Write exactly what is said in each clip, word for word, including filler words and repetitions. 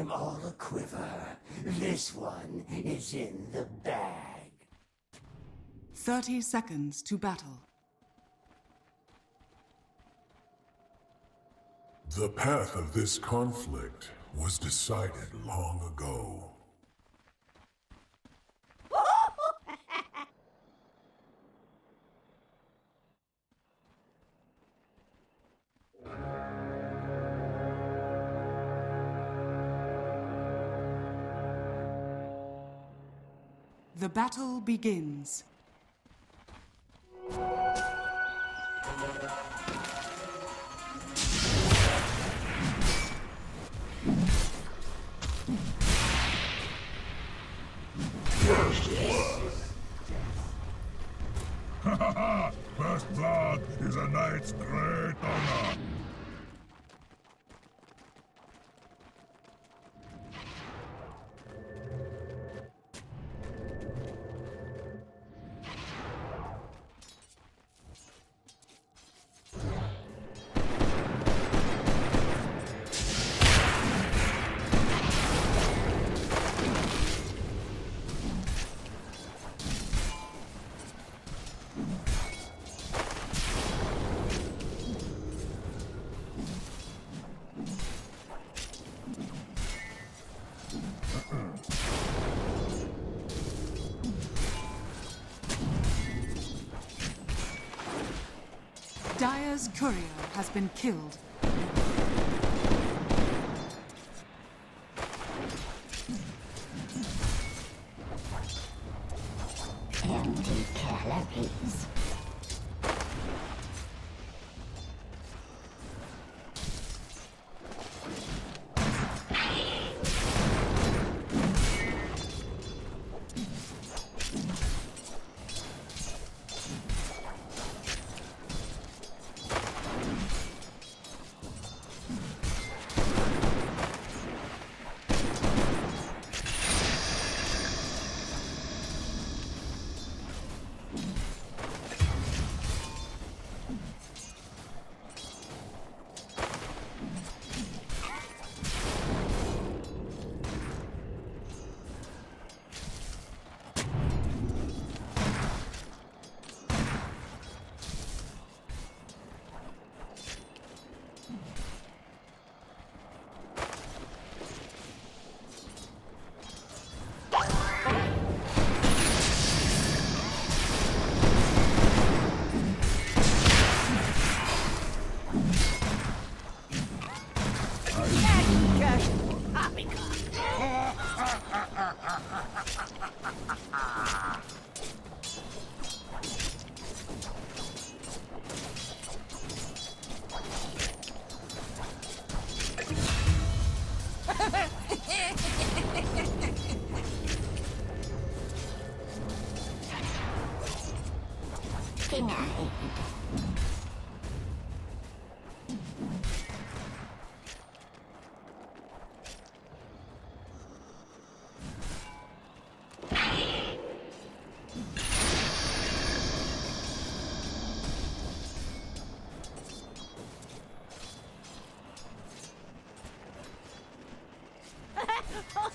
I'm all a quiver. This one is in the bag. Thirty seconds to battle. The path of this conflict was decided long ago. The battle begins. First blood. First blood is a knight's great honor. Dire's courier has been killed. Empty calories.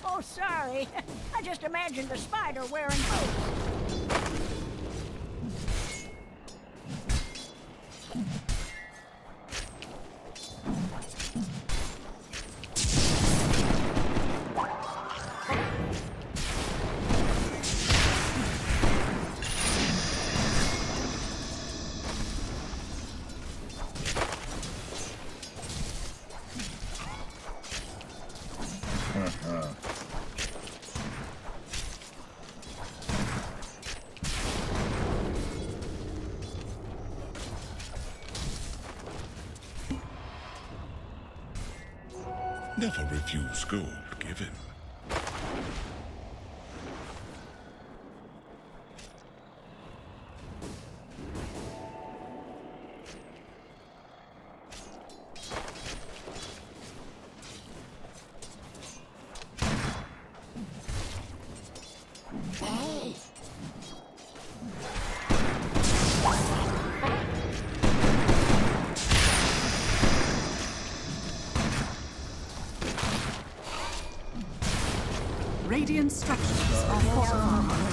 Oh, sorry. I just imagined a spider wearing boots. Never refuse gold given. Radiant structures are fortified.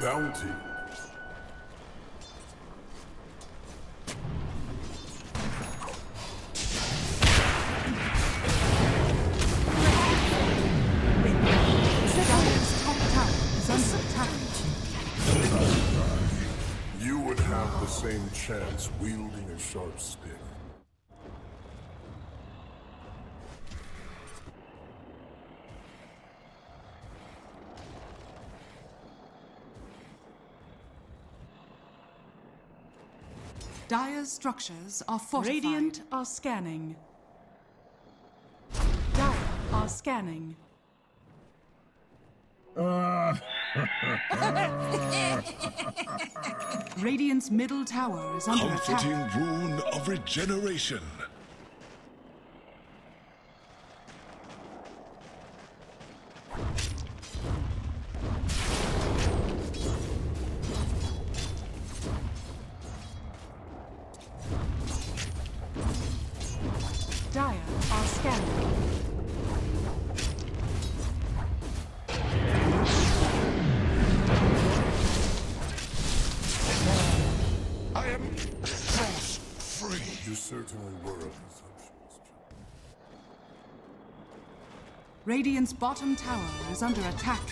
Bounty. You would have the same chance wielding a sharp stick. Dire's structures are fortified. Radiant are scanning. Dire are scanning. Radiant's middle tower is under attack. Comforting rune of regeneration. Radiant's bottom tower is under attack.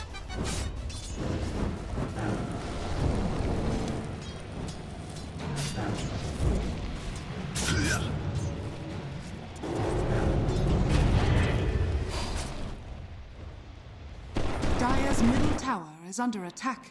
Dire's middle tower is under attack.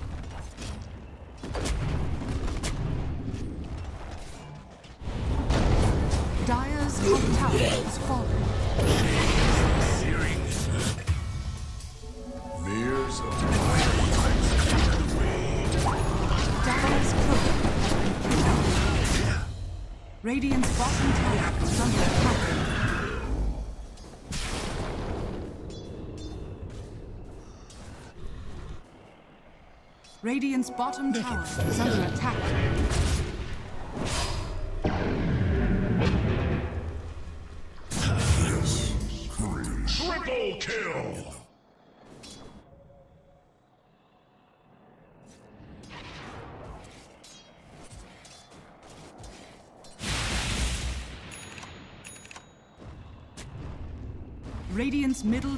Dire's top tower is falling. Mirrors of the way. Dire's cloak. Radiant's bottom tower is under attack. Radiant's bottom tower is under attack. Kill! Radiant's middle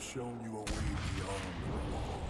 Shown you a way beyond the wall.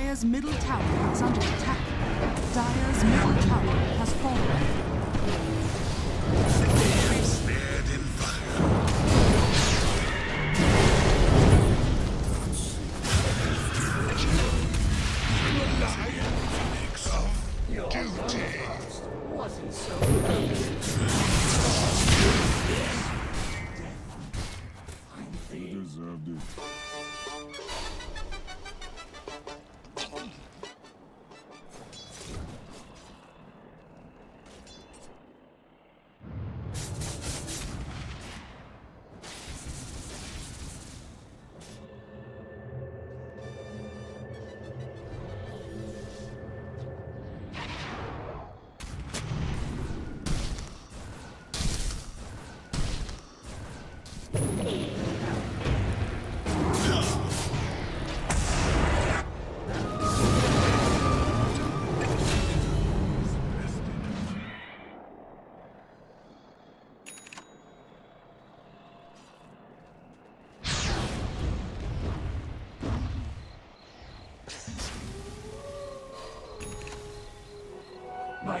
Dire's middle tower is under attack. Dire's middle tower has fallen. Duty wasn't so deserved it. my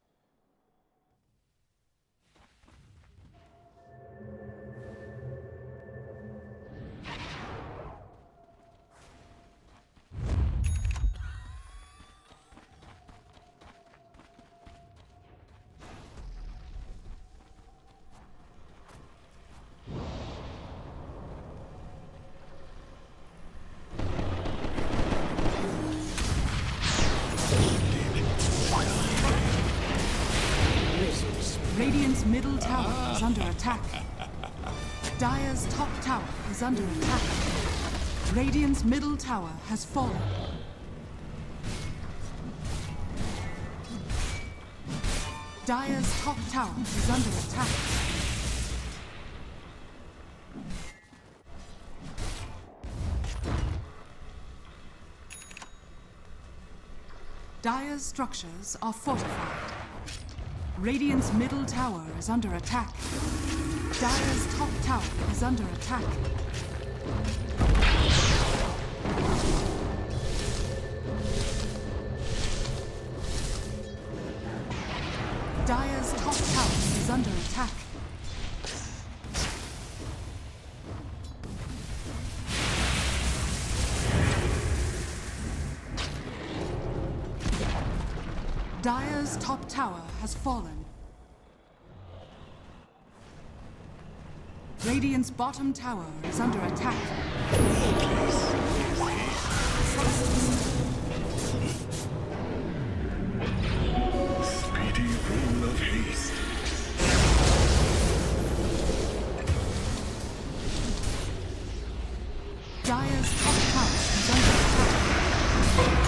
Radiant's middle tower is under attack. Dire's top tower is under attack. Radiant's middle tower has fallen. Dire's top tower is under attack. Dire's structures are fortified. Radiant's middle tower is under attack. Dire's top tower is under attack. Dire's top tower is under attack. Dire's top tower has fallen. Radiant's bottom tower is under attack. Speedy roll of haste. Dire's top tower is under attack.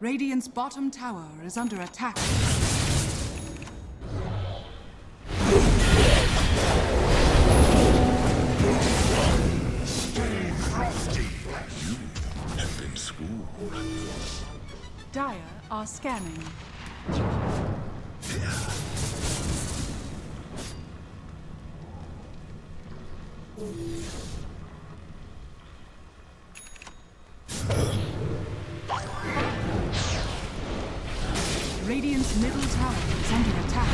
Radiant's bottom tower is under attack. Stay frosty. You have been schooled. Dire are scanning. Radiant's middle tower is under attack.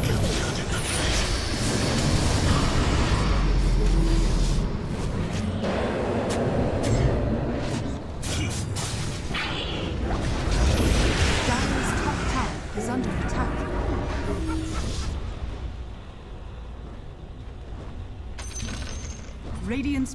Dire's top tower is under attack. Radiant's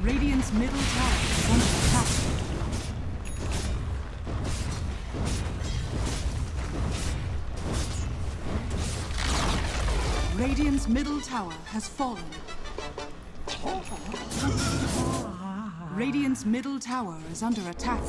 Radiant's middle tower is under attack. Radiant's middle tower has fallen. Radiant's middle tower is under attack.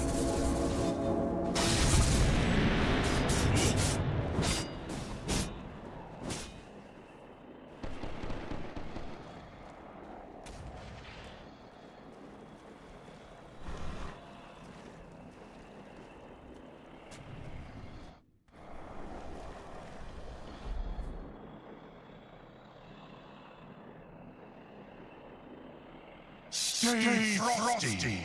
Stay, Stay frosty! frosty.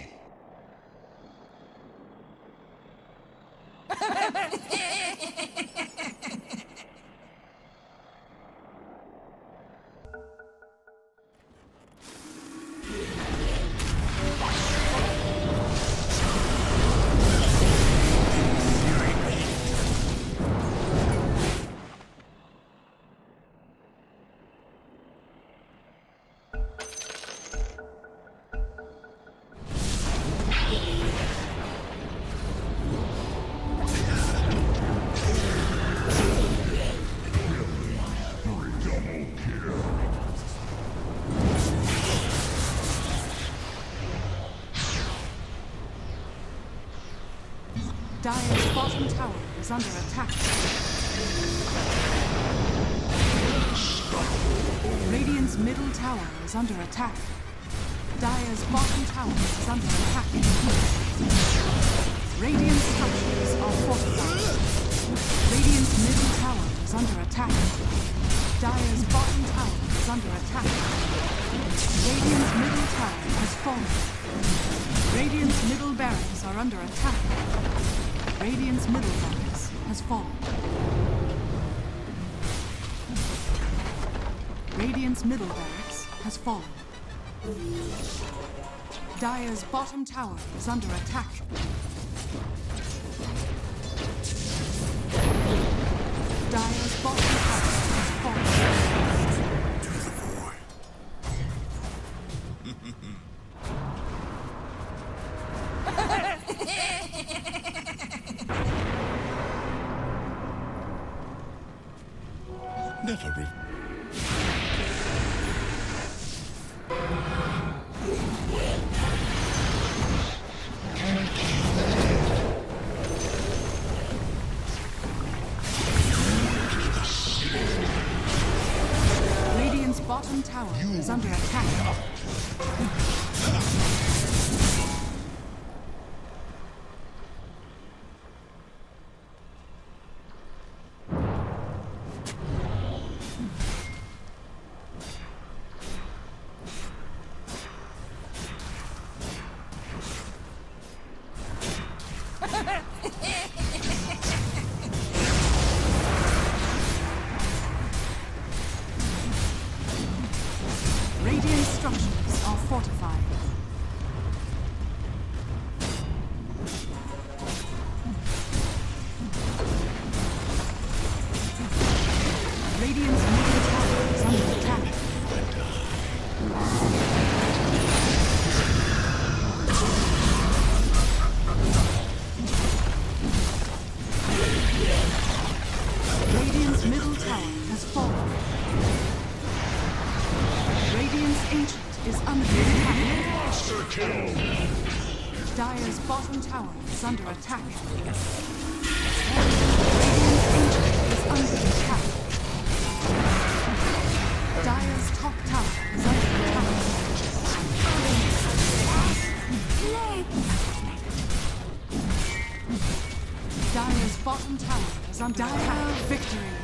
Dire's bottom tower is under attack. Radiant's middle tower is under attack. Dire's bottom tower is under attack. Radiant structures are fortified. Radiant's middle tower is under attack. Dire's bottom tower is under attack. Radiant's middle tower has fallen. Radiant's middle barracks are under attack. Radiant's middle barracks has fallen. Radiant's middle barracks has fallen. Dire's bottom tower is under attack. Dire's bottom tower has fallen. To the boy. Never re- Radiant's bottom tower you is under attack. Dire's bottom tower is under attack. Radiant's ancient is under attack. Dire's top tower is under attack. Dire's bottom tower is under attack. Dire victory.